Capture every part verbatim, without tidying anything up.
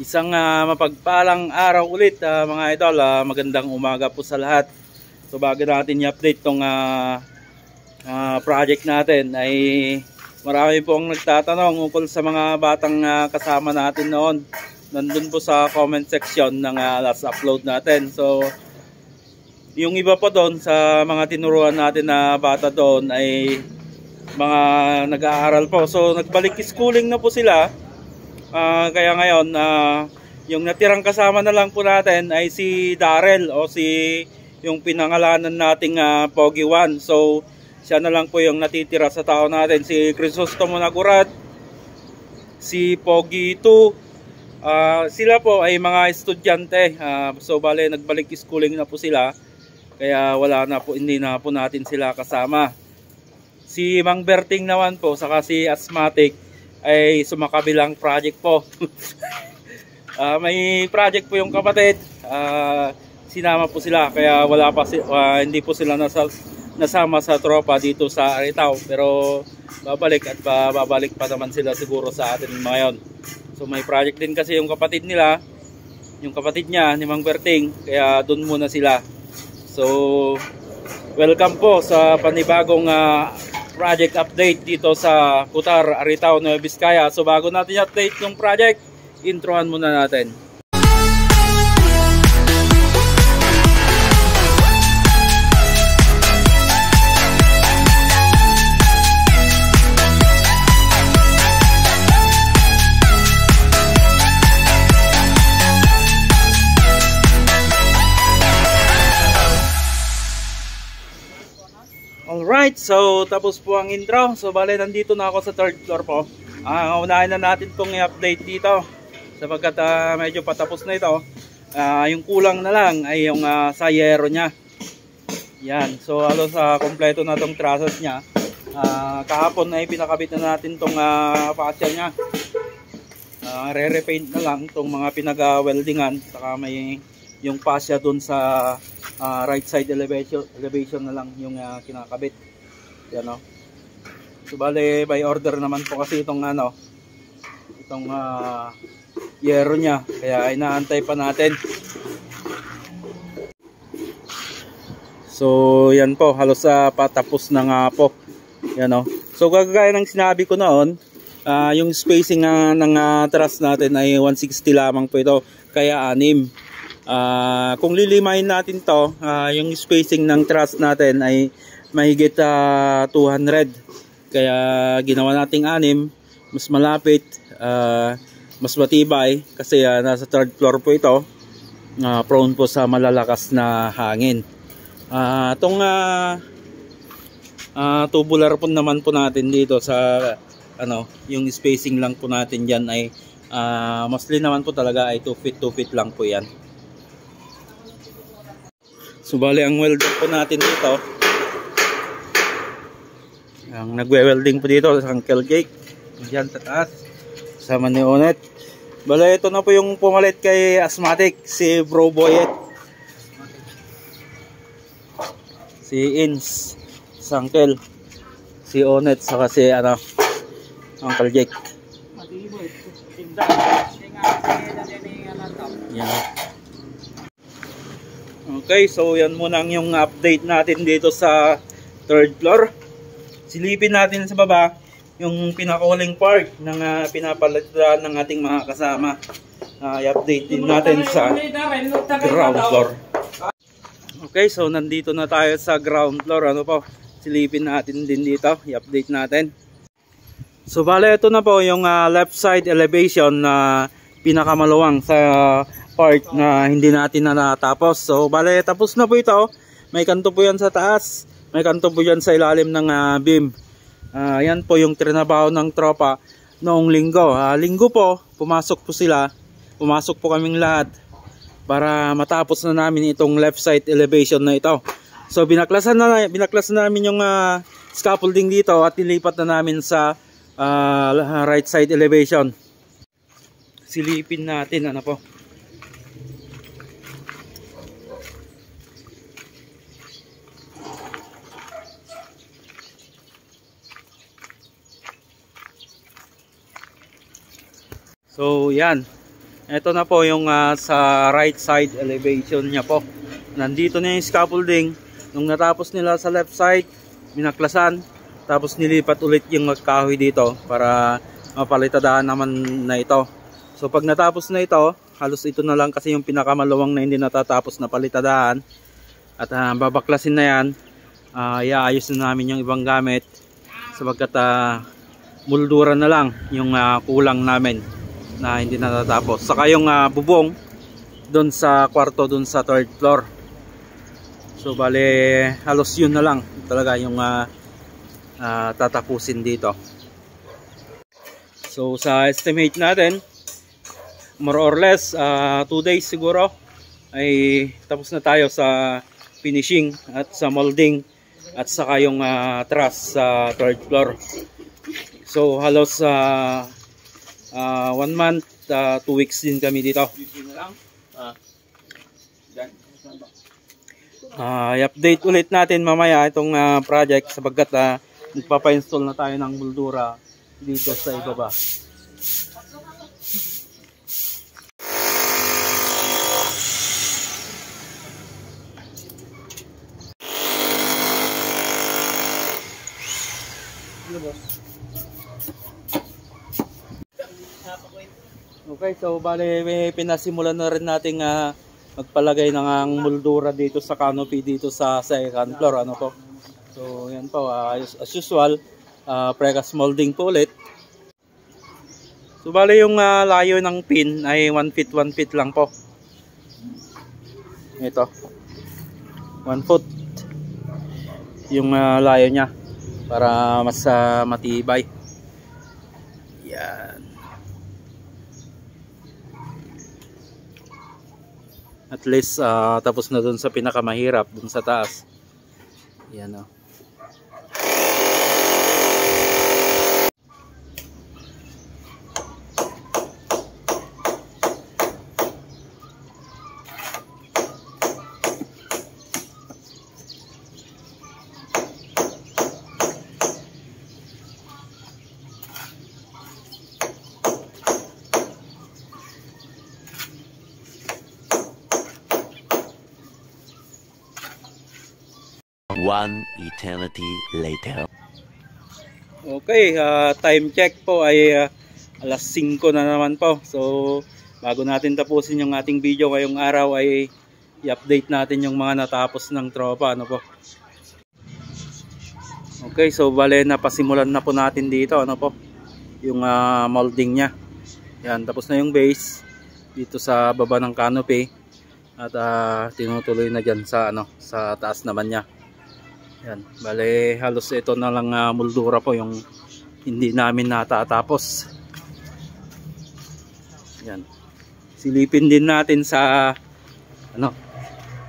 Isang uh, mapagpalang araw ulit uh, mga idol. Uh, magandang umaga po sa lahat. So bago natin i-update tong uh, uh, project natin ay marami po ang nagtatanong ukol sa mga batang uh, kasama natin noon. Nandun po sa comment section ng uh, last upload natin. So yung iba po doon sa mga tinuruan natin na bata doon ay mga nag-aaral po. So nagbalik schooling na po sila. Uh, kaya ngayon uh, yung natirang kasama na lang po natin ay si Darrell o si yung pinangalanan nating uh, Pogi one. So siya na lang po yung natitira sa tao natin, si Kristostomo Nagurat, si Pogi two. Uh, sila po ay mga estudyante, uh, so bale nagbalik schooling na po sila kaya wala na po, hindi na po natin sila kasama. Si Mang Berting naman po saka si Asmatik ay sumakabilang project po. uh, may project po yung kapatid, uh, sinama po sila kaya wala pa si, uh, hindi po sila nasa, nasama sa tropa dito sa Aritao, pero babalik at babalik pa naman sila siguro sa atin ngayon. So may project din kasi yung kapatid nila, yung kapatid niya ni Mang Berting, kaya doon muna sila. So welcome po sa panibagong uh, project update dito sa Kutar, Aritao Nueva Vizcaya. So bago natin update yung project, introhan muna natin. Alright, so tapos po ang intro. So bale, nandito na ako sa third floor po. Uh, unahin na natin itong i-update dito sapagkat uh, medyo patapos na ito. Uh, yung kulang na lang ay yung uh, sayero nya. Yan, so halos uh, kompleto na itong trusses nya. Uh, kahapon ay pinakabit na natin itong uh, fascia nya. Uh, re-repaint na lang itong mga pinag-weldingan. Saka may yung fascia dun sa uh, right side elevation, elevation na lang yung uh, kinakabit. Yan o. So bale, by order naman po kasi itong ano, itong uh, yero nya, kaya inaantay pa natin. So yan po, halos uh, patapos na nga po. Yan o. So kagaya ng sinabi ko noon, uh, yung spacing uh, ng uh, truss natin ay one sixty lamang po ito, kaya anim. Uh, kung lilimahin natin to, uh, yung spacing ng truss natin ay mahigit uh, two hundred. Kaya ginawa nating anim, mas malapit, uh, mas matibay kasi uh, nasa third floor po ito. Uh, prone po sa malalakas na hangin. Uh, itong uh, uh, tubular po naman po natin dito sa ano, yung spacing lang po natin dyan ay uh, mostly naman po talaga ay two feet two feet lang po yan. So bale, ang welding po natin dito, ang nagwe-welding po dito sa Uncle Jake, diyan sa taas, kasama ni Onet. Bale, ito na po yung pumalit kay Asmatik, si Bro Boyet, si Ince, si Uncle, si Onet, saka si ano, Uncle Jake. Yan. Okay, so yan muna ang yung update natin dito sa third floor. Silipin natin sa baba yung pinaka-cooling part ng uh, pinapalitada ng ating mga kasama. Uh, i-update din natin sa ground floor. Okay, so nandito na tayo sa ground floor. Ano po? Silipin natin din dito. I-update natin. So bale, ito na po yung uh, left side elevation na uh, pinakamalawang sa uh, part na hindi natin na natapos. So bale, tapos na po ito. May kanto po yan sa taas, may kanto po yan sa ilalim ng uh, beam. uh, Yan po yung trinabaho ng tropa noong linggo. uh, Linggo po, pumasok po sila, pumasok po kaming lahat para matapos na namin itong left side elevation na ito. So binaklasan na, binaklasan namin yung uh, scaffolding dito at ilipat na namin sa uh, right side elevation. Silipin natin ano po. So yan, Ito na po yung uh, sa right side elevation niya po. Nandito na yung scaffolding. Nung natapos nila sa left side, minaklasan. Tapos nilipat ulit yung magkahoy dito para mapalitadahan naman na ito. So pag natapos na ito, halos ito na lang kasi yung pinakamalawang na hindi natatapos na palitadahan. At uh, babaklasin na yan. Uh, iaayos na namin yung ibang gamit. Sabagkat uh, moldura na lang yung uh, kulang namin na hindi natatapos. Saka yung uh, bubong doon sa kwarto, doon sa third floor. So bale halos yun na lang talaga yung uh, uh, tatapusin dito. So sa estimate natin, more or less uh, two days siguro ay tapos na tayo sa finishing at sa molding at saka yung uh, truss sa uh, third floor. So halos uh, Uh, one month, uh, two weeks din kami dito. Uh, i-update ulit natin mamaya itong uh, project sabagkat uh, magpapa-install na tayo ng moldura dito sa ibaba. Okay, so bali pinasimulan na rin natin uh, magpalagay ng ang moldura dito sa canopy dito sa second floor, ano po. So yan po, uh, as usual, uh, precast molding po ulit. So bali yung uh, layo ng pin ay one feet one feet lang po. Ito. one foot. Yung uh, layo niya para mas uh, matibay. Yan. At least uh, tapos na dun sa pinakamahirap, dun sa taas. Yan o. One eternity later. Okay, uh, time check po ay uh, alas singko na naman po. So bago natin tapusin yung ating video ngayong araw ay i-update natin yung mga natapos ng tropa, ano po. Okay, so bale napasimulan na po natin dito, ano po, yung uh, molding niya. Yan, tapos na yung base dito sa baba ng canopy at uh, tinutuloy na diyan sa ano, sa taas naman niya. Yan, bale halos ito na lang uh, moldura po yung hindi namin natatapos. Yan. Silipin din natin sa ano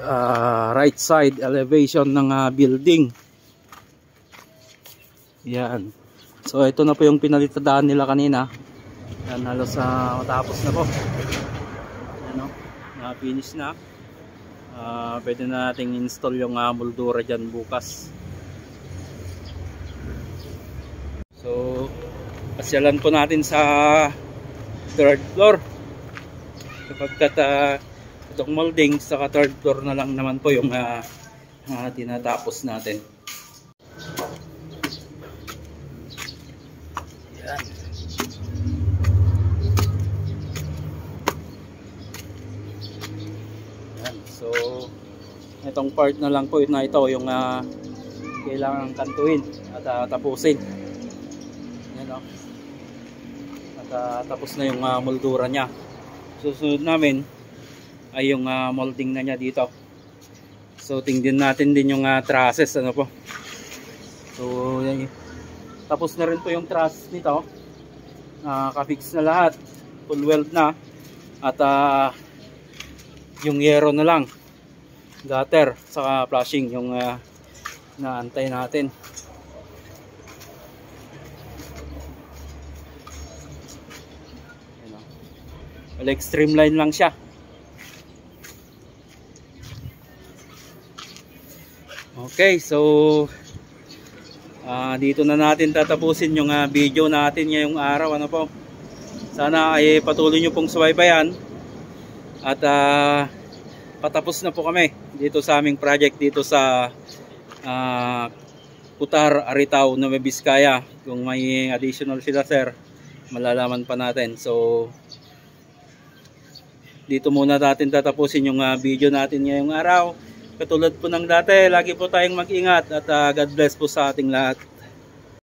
uh, right side elevation ng uh, building. Yan. So ito na po yung pinalitadaan nila kanina. Yan, halos uh, matapos na po. Ano? Na-finish na. Uh, pwede na nating install yung uh, moldura dyan bukas. So pasyalan po natin sa third floor kapagkat uh, itong molding sa third floor na lang naman po yung uh, uh, tinatapos natin. Yan. Itong part na lang po na ito yung uh, kailangan kantuin at uh, tapusin. Yan, oh. At uh, tapos na yung uh, moldura niya. Susunod namin ay yung uh, molding na niya dito. So tingnan natin din yung uh, trusses, ano po. So yan, tapos na rin po yung truss nito. Nakafix na lahat, full weld na at uh, yung yero na lang. Gutter saka flashing yung uh, naantay natin. Well, extreme line lang siya. Okay, so uh, dito na natin tatapusin yung uh, video natin ngayong araw, ano po. Sana ay patuloy nyo pong subaybayan At uh, patapos na po kami dito sa aming project dito sa uh, Kutar, Aritao, Nueva Vizcaya. Kung may additional sila sir, malalaman pa natin. So dito muna natin tatapusin yung uh, video natin ngayong araw. Katulad po ng dati, lagi po tayong mag-ingat at uh, God bless po sa ating lahat.